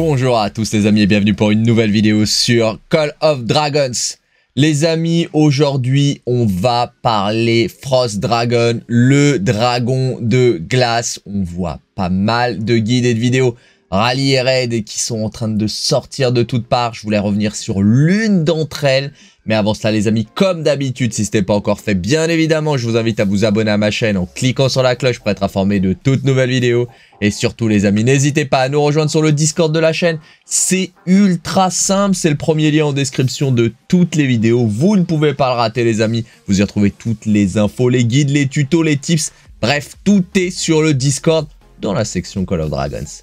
Bonjour à tous les amis et bienvenue pour une nouvelle vidéo sur Call of Dragons. Les amis, aujourd'hui on va parler Frost Dragon, le dragon de glace. On voit pas mal de guides et de vidéos rallye et raid qui sont en train de sortir de toutes parts. Je voulais revenir sur l'une d'entre elles. Mais avant cela les amis, comme d'habitude, si ce n'est pas encore fait, bien évidemment, je vous invite à vous abonner à ma chaîne en cliquant sur la cloche pour être informé de toutes nouvelles vidéos. Et surtout les amis, n'hésitez pas à nous rejoindre sur le Discord de la chaîne. C'est ultra simple, c'est le premier lien en description de toutes les vidéos. Vous ne pouvez pas le rater les amis, vous y retrouvez toutes les infos, les guides, les tutos, les tips. Bref, tout est sur le Discord dans la section Call of Dragons.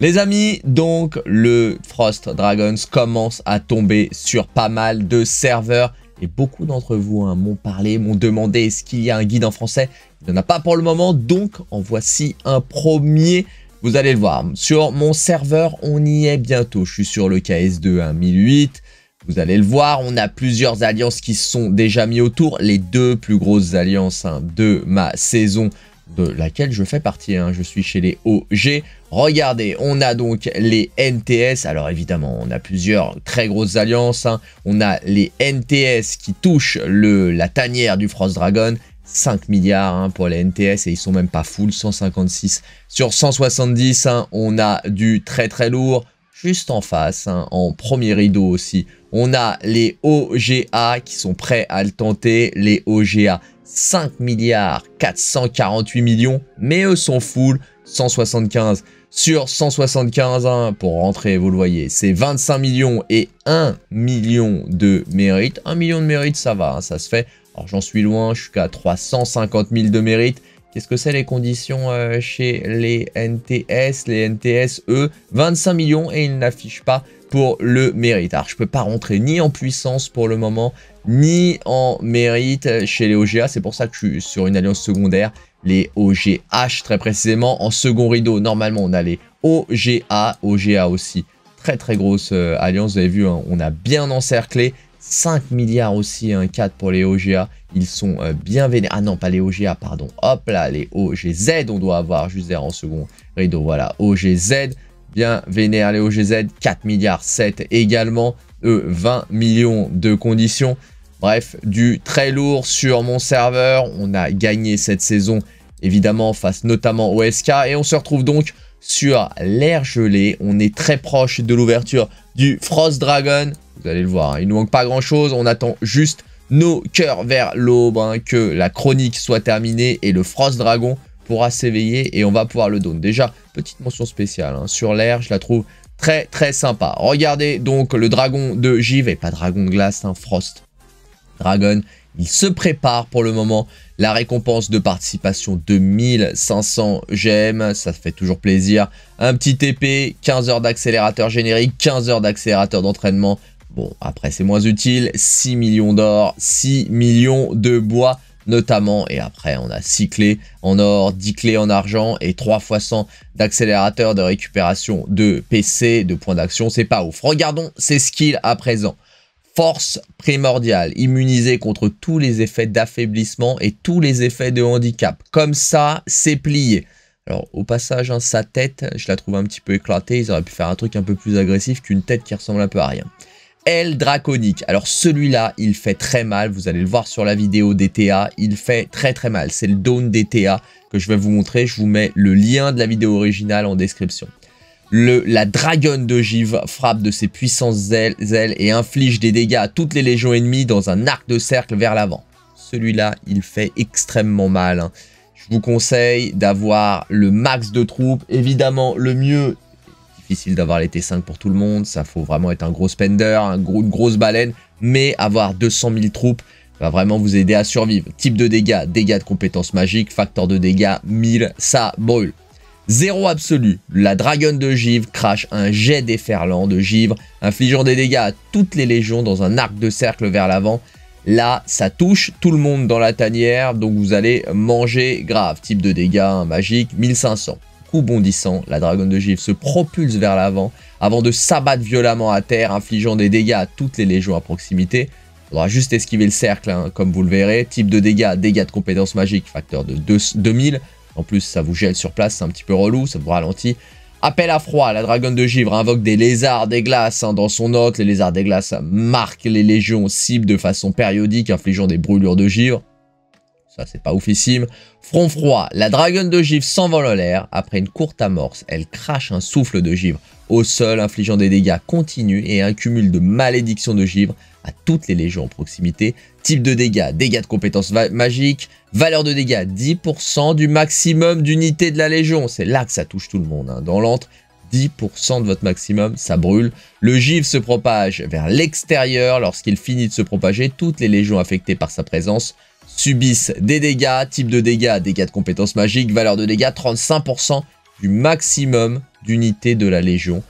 Les amis, donc le Frost Dragons commence à tomber sur pas mal de serveurs et beaucoup d'entre vous m'ont parlé, m'ont demandé est-ce qu'il y a un guide en français. Il n'y en a pas pour le moment, donc en voici un premier, vous allez le voir. Sur mon serveur, on y est bientôt, je suis sur le KS2 1008, vous allez le voir, on a plusieurs alliances qui sont déjà mises autour, les deux plus grosses alliances de ma saison de laquelle je fais partie, je suis chez les OG. Regardez, on a donc les NTS, alors évidemment on a plusieurs très grosses alliances, on a les NTS qui touchent la tanière du Frost Dragon, 5 milliards pour les NTS et ils sont même pas full, 156 sur 170, on a du très très lourd. Juste en face, en premier rideau aussi, on a les OGA qui sont prêts à le tenter. Les OGA, 5 milliards 448 millions, mais eux sont full, 175 sur 175, pour rentrer, vous le voyez, c'est 25 millions et 1 million de mérite. 1 million de mérite, ça va, ça se fait. Alors j'en suis loin, je suis qu'à 350 000 de mérite. Qu'est-ce que c'est les conditions chez les NTS? Les NTS, eux, 25 millions et ils n'affichent pas pour le mérite. Alors, je ne peux pas rentrer ni en puissance pour le moment, ni en mérite chez les OGA. C'est pour ça que je suis sur une alliance secondaire, les OGH très précisément. En second rideau, normalement, on a les OGA, OGA aussi. Très, très grosse alliance, vous avez vu, on a bien encerclé. 5 milliards aussi, 4 pour les OGA, ils sont bien vénérés. Ah non, pas les OGA, pardon, hop là, les OGZ, on doit avoir juste derrière en second rideau, voilà, OGZ, bien vénère les OGZ, 4 milliards 7 également, 20 millions de conditions. Bref, du très lourd sur mon serveur, on a gagné cette saison, évidemment, face notamment au SK, et on se retrouve donc sur l'air gelé, on est très proche de l'ouverture du Frost Dragon. Vous allez le voir, il ne nous manque pas grand chose, on attend juste nos cœurs vers l'aube, que la chronique soit terminée et le Frost Dragon pourra s'éveiller et on va pouvoir le donner. Déjà, petite mention spéciale, sur l'air, je la trouve très très sympa. Regardez donc le dragon de Giv, et pas dragon de glace, Frost Dragon. Il se prépare pour le moment, la récompense de participation de 1500 gemmes, ça fait toujours plaisir. Un petit TP, 15 heures d'accélérateur générique, 15 heures d'accélérateur d'entraînement. Bon, après c'est moins utile, 6 millions d'or, 6 millions de bois notamment. Et après on a 6 clés en or, 10 clés en argent et 3 fois 100 d'accélérateur de récupération de PC, de points d'action. C'est pas ouf. Regardons ces skills à présent. Force primordiale, immunisée contre tous les effets d'affaiblissement et tous les effets de handicap. Comme ça, c'est plié. Alors, au passage, sa tête, je la trouve un petit peu éclatée. Ils auraient pu faire un truc un peu plus agressif qu'une tête qui ressemble un peu à rien. Aile draconique. Alors, celui-là, il fait très mal. Vous allez le voir sur la vidéo DTA. Il fait très très mal. C'est le down DTA que je vais vous montrer. Je vous mets le lien de la vidéo originale en description. La dragonne de Giv frappe de ses puissantes ailes et inflige des dégâts à toutes les légions ennemies dans un arc de cercle vers l'avant. Celui-là, il fait extrêmement mal. Je vous conseille d'avoir le max de troupes. Évidemment, le mieux, difficile d'avoir les T5 pour tout le monde. Ça faut vraiment être un gros spender, une grosse baleine. Mais avoir 200 000 troupes va vraiment vous aider à survivre. Type de dégâts, dégâts de compétences magiques, facteur de dégâts, 1000, ça brûle. Zéro absolu, la dragonne de Giv crache un jet déferlant de givre, infligeant des dégâts à toutes les légions dans un arc de cercle vers l'avant. Là, ça touche tout le monde dans la tanière, donc vous allez manger grave. Type de dégâts magique, 1500. Coup bondissant, la dragonne de Giv se propulse vers l'avant avant de s'abattre violemment à terre, infligeant des dégâts à toutes les légions à proximité. Il faudra juste esquiver le cercle, comme vous le verrez. Type de dégâts, dégâts de compétences magiques, facteur de 2000. En plus, ça vous gèle sur place, c'est un petit peu relou, ça vous ralentit. Appel à froid, la dragonne de givre invoque des lézards des glaces dans son hôte. Les lézards des glaces marquent les légions cibles de façon périodique, infligeant des brûlures de givre. Ça, c'est pas oufissime. Front froid, la dragonne de givre s'envole en l'air. Après une courte amorce, elle crache un souffle de givre au sol, infligeant des dégâts continus et un cumul de malédictions de givre à toutes les légions en proximité. Type de dégâts, dégâts de compétences magiques, valeur de dégâts 10% du maximum d'unités de la légion. C'est là que ça touche tout le monde, hein. Dans l'antre, 10% de votre maximum, ça brûle. Le givre se propage vers l'extérieur. Lorsqu'il finit de se propager, toutes les légions affectées par sa présence subissent des dégâts. Type de dégâts, dégâts de compétences magiques, valeur de dégâts 35% du maximum d'unités de la légion.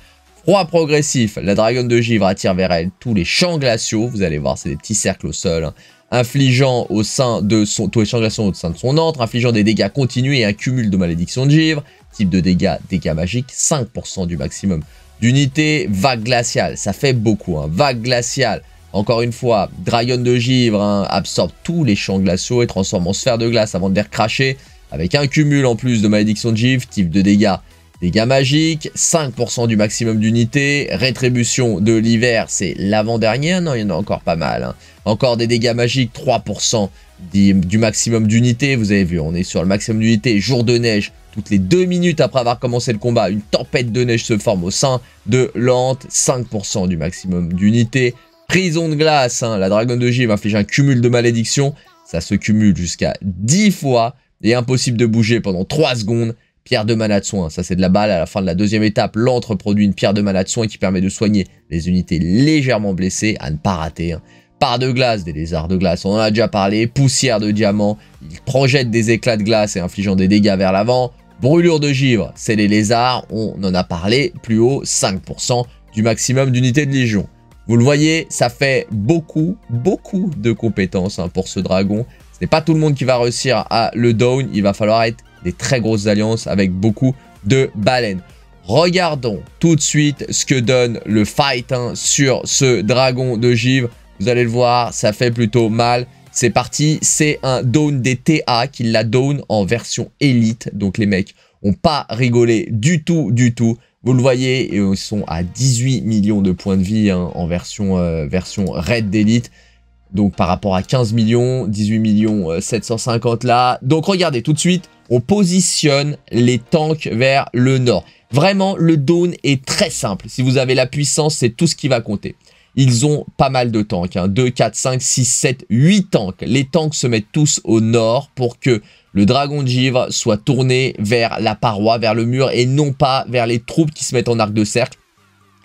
Froid progressif, la dragonne de givre attire vers elle tous les champs glaciaux. Vous allez voir, c'est des petits cercles au sol, hein, infligeant au sein de son, tous les champs glaciaux au sein de son antre, infligeant des dégâts continus et un cumul de malédictions de givre. Type de dégâts, dégâts magiques, 5% du maximum d'unités. Vague glaciale, ça fait beaucoup, hein, vague glaciale. Encore une fois, dragonne de givre, hein, absorbe tous les champs glaciaux et transforme en sphère de glace avant de les recracher, avec un cumul en plus de malédiction de givre. Type de dégâts, dégâts magiques, 5% du maximum d'unités. Rétribution de l'hiver, c'est l'avant-dernier. Non, il y en a encore pas mal, hein. Encore des dégâts magiques, 3% du maximum d'unités. Vous avez vu, on est sur le maximum d'unités. Jour de neige, toutes les 2 minutes après avoir commencé le combat, une tempête de neige se forme au sein de l'antre, 5% du maximum d'unités. Prison de glace, hein, la dragonne de givre inflige un cumul de malédictions. Ça se cumule jusqu'à 10 fois et impossible de bouger pendant 3 secondes. Pierre de mana de soin, ça c'est de la balle. À la fin de la deuxième étape, l'antre produit une pierre de mana de soin qui permet de soigner les unités légèrement blessées, à ne pas rater, hein. Part de glace, des lézards de glace, on en a déjà parlé. Poussière de diamant, il projette des éclats de glace et infligeant des dégâts vers l'avant. Brûlure de givre, c'est les lézards, on en a parlé plus haut, 5% du maximum d'unités de légion. Vous le voyez, ça fait beaucoup, beaucoup de compétences, hein, pour ce dragon. Ce n'est pas tout le monde qui va réussir à le down, il va falloir être des très grosses alliances avec beaucoup de baleines. Regardons tout de suite ce que donne le fight, hein, sur ce dragon de givre. Vous allez le voir, ça fait plutôt mal. C'est parti, c'est un down des TA qui la down en version élite. Donc les mecs n'ont pas rigolé du tout, du tout. Vous le voyez, ils sont à 18 millions de points de vie, hein, en version raid d'élite. Donc par rapport à 15 millions, 18 millions 750 là. Donc regardez tout de suite, on positionne les tanks vers le nord. Vraiment, le down est très simple. Si vous avez la puissance, c'est tout ce qui va compter. Ils ont pas mal de tanks, hein, 2, 4, 5, 6, 7, 8 tanks. Les tanks se mettent tous au nord pour que le dragon de givre soit tourné vers la paroi, vers le mur et non pas vers les troupes qui se mettent en arc de cercle.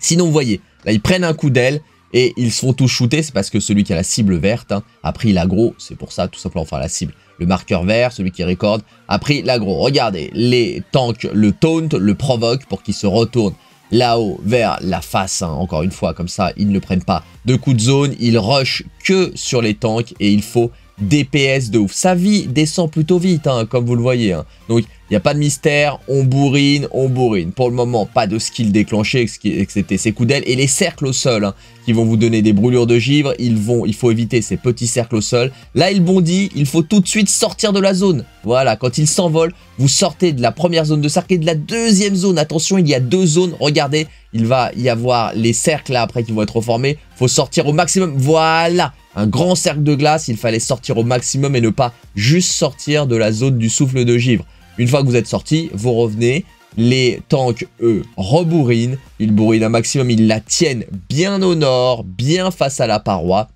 Sinon, vous voyez, là, ils prennent un coup d'aile et ils se font tous shooter. C'est parce que celui qui a la cible verte, hein, a pris l'aggro. C'est pour ça, tout simplement, enfin, la cible. Le marqueur vert, celui qui record, a pris l'aggro. Regardez, les tanks le taunt, le provoquent pour qu'il se retourne là-haut vers la face, hein. Encore une fois, comme ça, ils ne prennent pas de coup de zone. Ils rushent que sur les tanks et il faut DPS de ouf. Sa vie descend plutôt vite, hein, comme vous le voyez, hein. Donc, il n'y a pas de mystère. On bourrine, on bourrine. Pour le moment, pas de skill déclenché, c'était ses coups d'aile. Et les cercles au sol, hein, qui vont vous donner des brûlures de givre. Il faut éviter ces petits cercles au sol. Là, il bondit. Il faut tout de suite sortir de la zone. Voilà, quand il s'envole, vous sortez de la première zone de cercle et de la deuxième zone. Attention, il y a deux zones. Regardez, il va y avoir les cercles là après qui vont être reformés. Il faut sortir au maximum. Voilà! Un grand cercle de glace, il fallait sortir au maximum et ne pas juste sortir de la zone du souffle de givre. Une fois que vous êtes sorti, vous revenez. Les tanks, eux, rebourrinent. Ils bourrinent un maximum, ils la tiennent bien au nord, bien face à la paroi.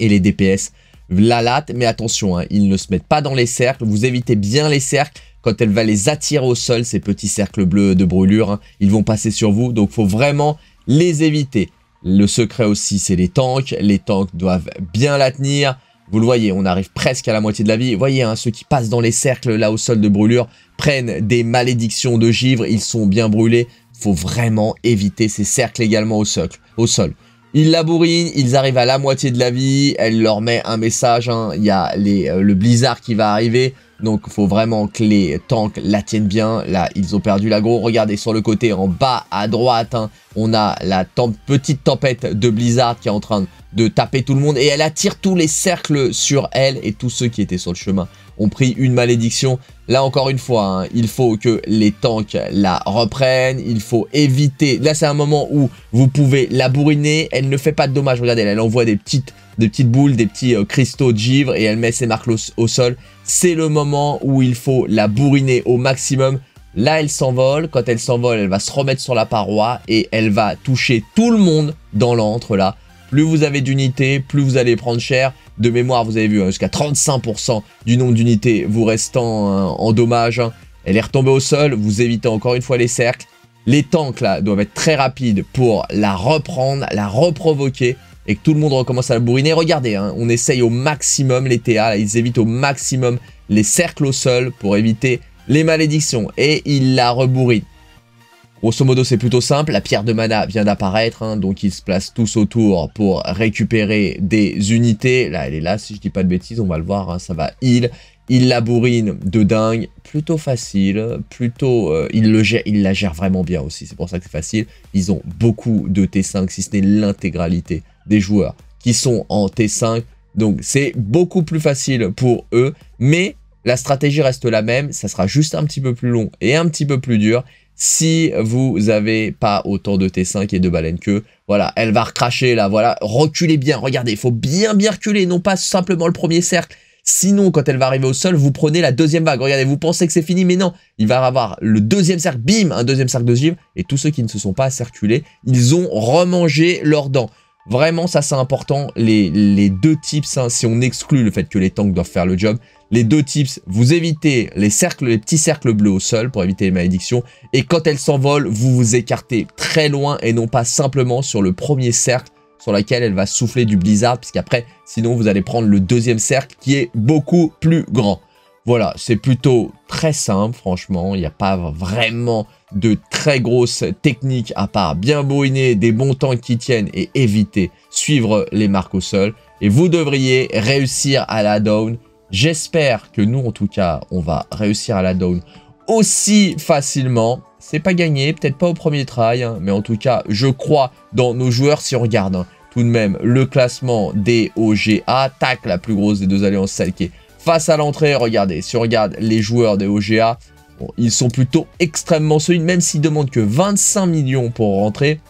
Et les DPS la latte. Mais attention, hein, ils ne se mettent pas dans les cercles. Vous évitez bien les cercles. Quand elle va les attirer au sol, ces petits cercles bleus de brûlure, hein, ils vont passer sur vous. Donc, il faut vraiment les éviter. Le secret aussi, c'est les tanks. Les tanks doivent bien la tenir. Vous le voyez, on arrive presque à la moitié de la vie. Vous voyez, hein, ceux qui passent dans les cercles, là, au sol de brûlure, prennent des malédictions de givre. Ils sont bien brûlés. Il faut vraiment éviter ces cercles également au sol. Ils la bourrinent, ils arrivent à la moitié de la vie. Elle leur met un message, hein. Il y a le blizzard qui va arriver. Donc faut vraiment que les tanks la tiennent bien. Là ils ont perdu l'aggro. Regardez sur le côté en bas à droite hein, on a la petite tempête de Blizzard qui est en train de taper tout le monde. Et elle attire tous les cercles sur elle. Et tous ceux qui étaient sur le chemin ont pris une malédiction. Là encore une fois hein, il faut que les tanks la reprennent. Il faut éviter. Là c'est un moment où vous pouvez la bourriner. Elle ne fait pas de dommages. Regardez elle envoie des petites boules, des petits cristaux de givre et elle met ses marques au sol. C'est le moment où il faut la bourriner au maximum. Là, elle s'envole. Quand elle s'envole, elle va se remettre sur la paroi et elle va toucher tout le monde dans l'antre là. Plus vous avez d'unités, plus vous allez prendre cher. De mémoire, vous avez vu, hein, jusqu'à 35% du nombre d'unités vous restant hein, en dommage. Hein. Elle est retombée au sol. Vous évitez encore une fois les cercles. Les tanks là doivent être très rapides pour la reprendre, la reprovoquer. Et que tout le monde recommence à la bourriner. Regardez, hein, on essaye au maximum les TA. Là, ils évitent au maximum les cercles au sol pour éviter les malédictions. Et ils la rebourrinent. Grosso modo, c'est plutôt simple. La pierre de mana vient d'apparaître. Hein, donc, ils se placent tous autour pour récupérer des unités. Là, elle est là. Si je dis pas de bêtises, on va le voir. Hein, ça va heal. Il la bourrine de dingue, plutôt facile, plutôt... il la gère vraiment bien aussi, c'est pour ça que c'est facile. Ils ont beaucoup de T5, si ce n'est l'intégralité des joueurs qui sont en T5. Donc c'est beaucoup plus facile pour eux, mais la stratégie reste la même. Ça sera juste un petit peu plus long et un petit peu plus dur si vous n'avez pas autant de T5 et de baleines qu'eux. Voilà, elle va recracher là, voilà. Reculez bien, regardez, il faut bien reculer, non pas simplement le premier cercle. Sinon, quand elle va arriver au sol, vous prenez la deuxième vague. Regardez, vous pensez que c'est fini, mais non. Il va avoir le deuxième cercle, bim, un deuxième cercle de givre. Et tous ceux qui ne se sont pas circulés, ils ont remangé leurs dents. Vraiment, ça c'est important. Les deux tips, hein, si on exclut le fait que les tanks doivent faire le job, les deux tips, vous évitez les cercles, les petits cercles bleus au sol pour éviter les malédictions. Et quand elles s'envolent, vous vous écartez très loin et non pas simplement sur le premier cercle sur laquelle elle va souffler du blizzard, puisqu'après, sinon, vous allez prendre le deuxième cercle qui est beaucoup plus grand. Voilà, c'est plutôt très simple, franchement. Il n'y a pas vraiment de très grosses techniques à part bien bourriner, des bons tanks qui tiennent et éviter, suivre les marques au sol. Et vous devriez réussir à la down. J'espère que nous, en tout cas, on va réussir à la down aussi facilement. C'est pas gagné, peut-être pas au premier try, hein, mais en tout cas, je crois dans nos joueurs si on regarde. Hein. Tout de même, le classement des OGA, tac, la plus grosse des deux alliances, celle qui est face à l'entrée. Regardez, si on regarde les joueurs des OGA, bon, ils sont plutôt extrêmement solides, même s'ils demandent que 25 millions pour rentrer.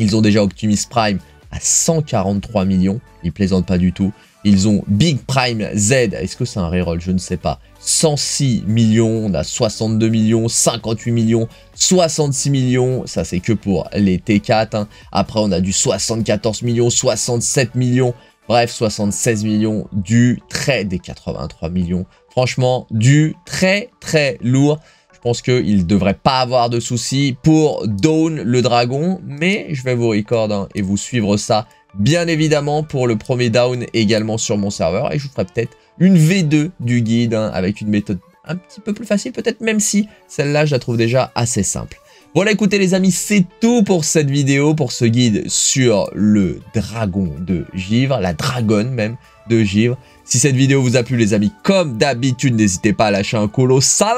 Ils ont déjà Optimus Prime à 143 millions, ils plaisantent pas du tout. Ils ont Big Prime Z, est-ce que c'est un reroll? Je ne sais pas. 106 millions, on a 62 millions, 58 millions, 66 millions. Ça, c'est que pour les T4. Hein. Après, on a du 74 millions, 67 millions. Bref, 76 millions, du très des 83 millions. Franchement, du très, très lourd. Je pense qu'il ne devrait pas avoir de soucis pour Dawn le dragon. Mais je vais vous record hein, et vous suivre ça. Bien évidemment pour le premier down également sur mon serveur. Et je vous ferai peut-être une V2 du guide hein, avec une méthode un petit peu plus facile peut-être, même si celle-là je la trouve déjà assez simple. Voilà, écoutez les amis, c'est tout pour cette vidéo, pour ce guide sur le dragon de givre, la dragonne même de givre. Si cette vidéo vous a plu les amis, comme d'habitude, n'hésitez pas à lâcher un colossal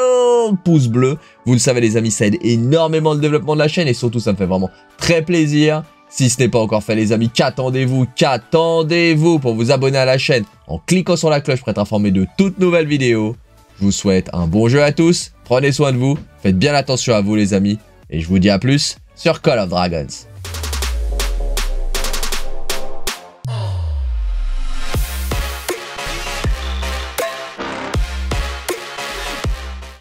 pouce bleu. Vous le savez les amis, ça aide énormément le développement de la chaîne et surtout ça me fait vraiment très plaisir. Si ce n'est pas encore fait les amis, qu'attendez-vous pour vous abonner à la chaîne en cliquant sur la cloche pour être informé de toutes nouvelles vidéos. Je vous souhaite un bon jeu à tous, prenez soin de vous, faites bien attention à vous les amis, et je vous dis à plus sur Call of Dragons.